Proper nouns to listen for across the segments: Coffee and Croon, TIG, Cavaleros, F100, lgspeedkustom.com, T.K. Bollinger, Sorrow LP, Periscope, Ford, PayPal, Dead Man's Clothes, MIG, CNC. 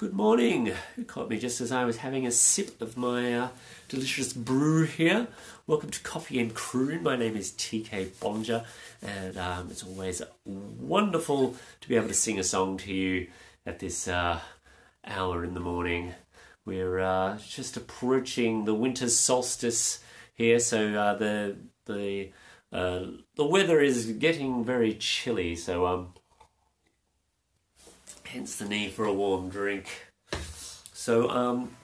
Good morning. You caught me just as I was having a sip of my delicious brew here. Welcome to Coffee and Croon. My name is T.K. Bollinger, and it's always wonderful to be able to sing a song to you at this hour in the morning. We're just approaching the winter solstice here, so the weather is getting very chilly. So hence the need for a warm drink. So I'm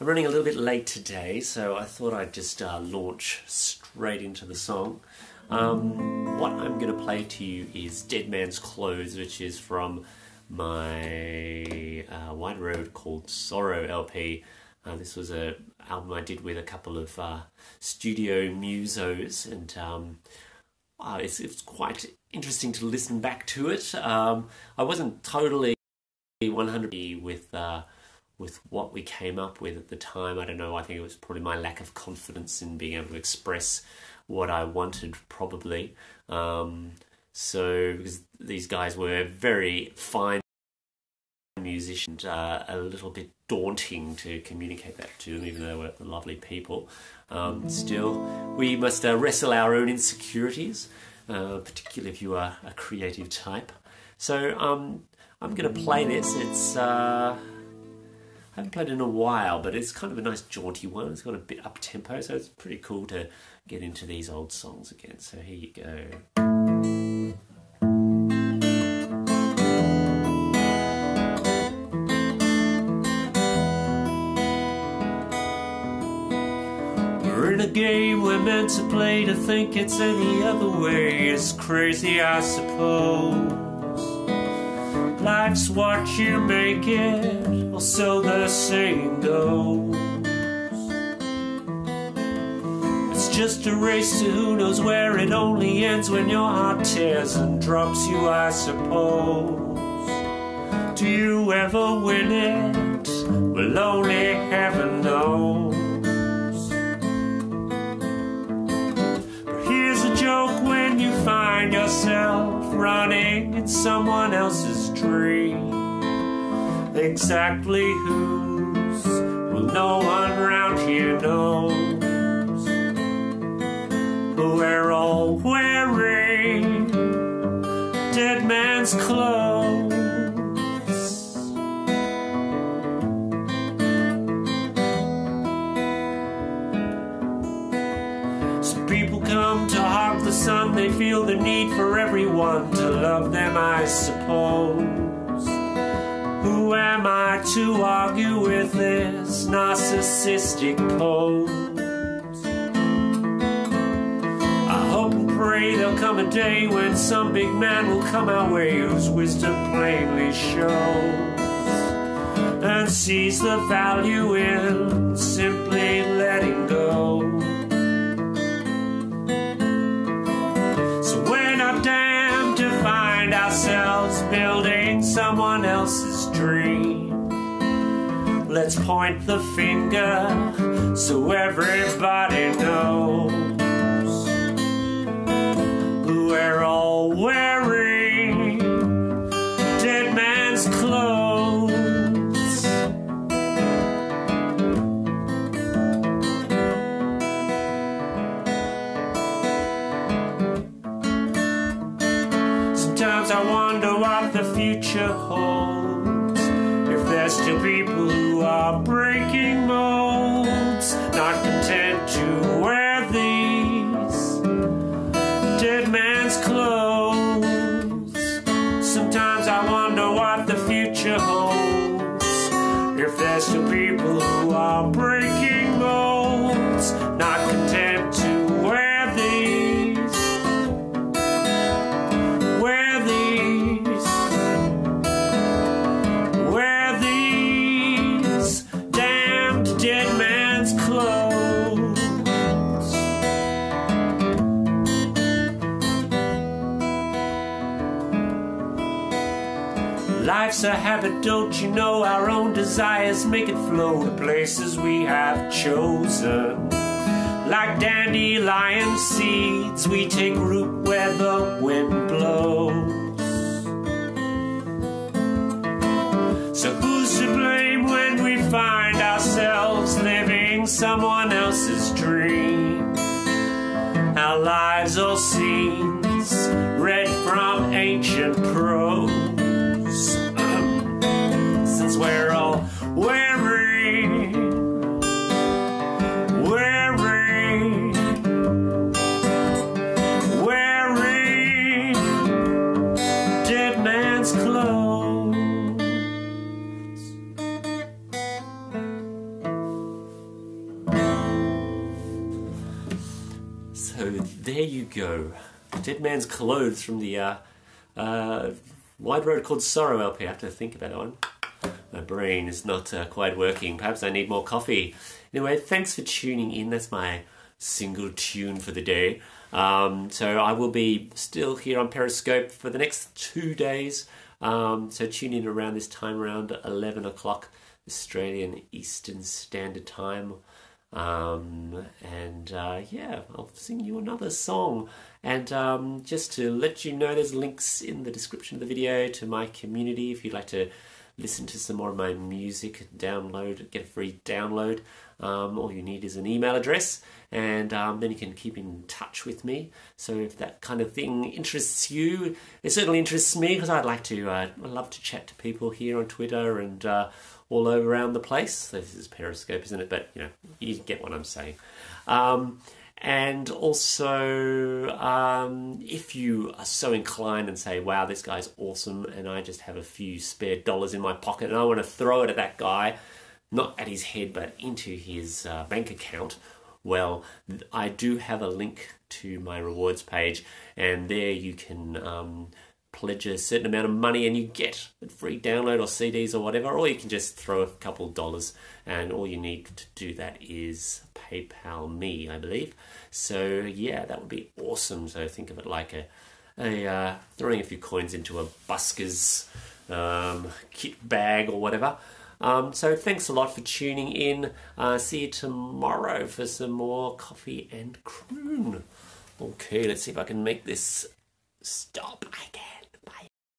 running a little bit late today, so I thought I'd just launch straight into the song. What I'm going to play to you is Dead Man's Clothes, which is from my wide road called Sorrow LP. This was an album I did with a couple of studio musos, and it's quite interesting to listen back to it. I wasn't totally 100% with what we came up with at the time. I don't know, I think it was probably my lack of confidence in being able to express what I wanted, probably. So, because these guys were very fine musicians, a little bit daunting to communicate that to them, even though they were lovely people. Still, we must wrestle our own insecurities, particularly if you are a creative type. So I'm going to play this. It's I haven't played it in a while, but it's kind of a nice jaunty one. It's got a bit up tempo, so it's pretty cool to get into these old songs again. So here you go. Game we're meant to play, to think it's any other way is crazy, I suppose. Life's what you make it, or so the saying goes. It's just a race to who knows where. It only ends when your heart tears and drops you, I suppose. Do you ever win it? Well, only heaven knows. Find yourself running in someone else's dream. Exactly whose, well, no one round here knows. But we're all wearing dead man's clothes. Some people come to hog the sun. They feel the need for everyone to love them, I suppose. Who am I to argue with this narcissistic pose? I hope and pray there'll come a day when some big man will come our way, whose wisdom plainly shows, and sees the value in simply letting go. Building someone else's dream. Let's point the finger so everybody knows. We're all wearing dead man's clothes. Sometimes I wonder what the future holds, if there's still people who are breaking molds, not content to wear these dead man's clothes. Sometimes I wonder what the future holds, if there's still people who are breaking molds, not content to wear these. Life's a habit, don't you know? Our own desires make it flow to places we have chosen. Like dandelion seeds, we take root where the wind blows. So who's to blame when we find ourselves living someone else's dream? Our lives all scenes read from ancient prose. Since we're all weary, dead man's clothes. So there you go, Dead Man's Clothes from the wide road called Sorrow LP. I have to think about that one. My brain is not quite working. Perhaps I need more coffee. Anyway, thanks for tuning in. That's my single tune for the day. So I will be still here on Periscope for the next 2 days. So tune in around this time, around 11 o'clock Australian Eastern Standard Time. Yeah, I'll sing you another song. And just to let you know, there's links in the description of the video to my community if you'd like to listen to some more of my music, download, get a free download. All you need is an email address, and then you can keep in touch with me. So if that kind of thing interests you, it certainly interests me, because I love to chat to people here on Twitter and all over around the place. This is Periscope, isn't it? But you know, you get what I'm saying. And also, if you are so inclined and say, wow, this guy's awesome, and I just have a few spare dollars in my pocket and I want to throw it at that guy, not at his head, but into his bank account, well, I do have a link to my rewards page, and there you can pledge a certain amount of money and you get a free download or CDs or whatever, or you can just throw a couple dollars, and all you need to do that is PayPal me, I believe. So yeah, that would be awesome. So think of it like a throwing a few coins into a busker's kit bag or whatever. So thanks a lot for tuning in. See you tomorrow for some more Coffee and Croon. Okay, let's see if I can make this stop. I can.